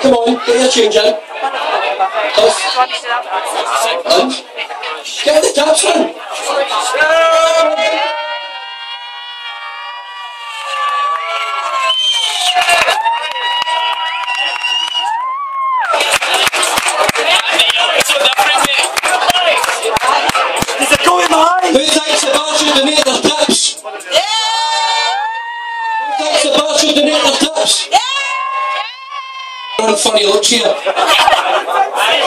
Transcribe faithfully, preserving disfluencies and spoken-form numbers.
Come on, get your change in. Get the taps in. Is it going high? Who thinks the bar should donate their taps? Yeah. Who thinks the bar should donate their taps? Yeah. Funny looks here.